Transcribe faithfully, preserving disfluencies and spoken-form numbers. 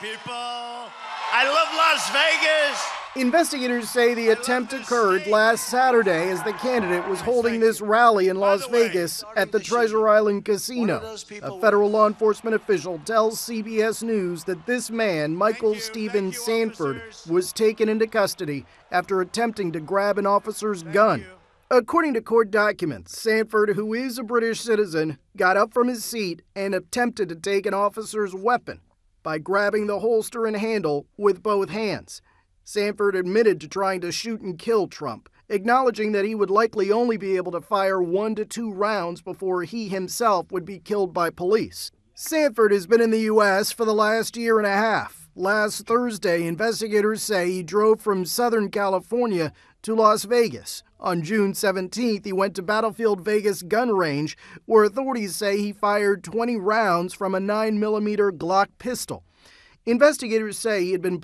people. I love Las Vegas. Investigators say the attempt occurred last Saturday as the candidate was holding this rally in Las Vegas at the Treasure Island Casino. A federal law enforcement official tells C B S News that this man, Michael Stephen Sanford, was taken into custody after attempting to grab an officer's gun. According to court documents, Sanford, who is a British citizen, got up from his seat and attempted to take an officer's weapon by grabbing the holster and handle with both hands. Sanford admitted to trying to shoot and kill Trump, acknowledging that he would likely only be able to fire one to two rounds before he himself would be killed by police. Sanford has been in the U S for the last year and a half. Last Thursday, investigators say he drove from Southern California to Las Vegas. On June seventeenth, he went to Battlefield Vegas Gun Range, where authorities say he fired twenty rounds from a nine millimeter Glock pistol. Investigators say he had been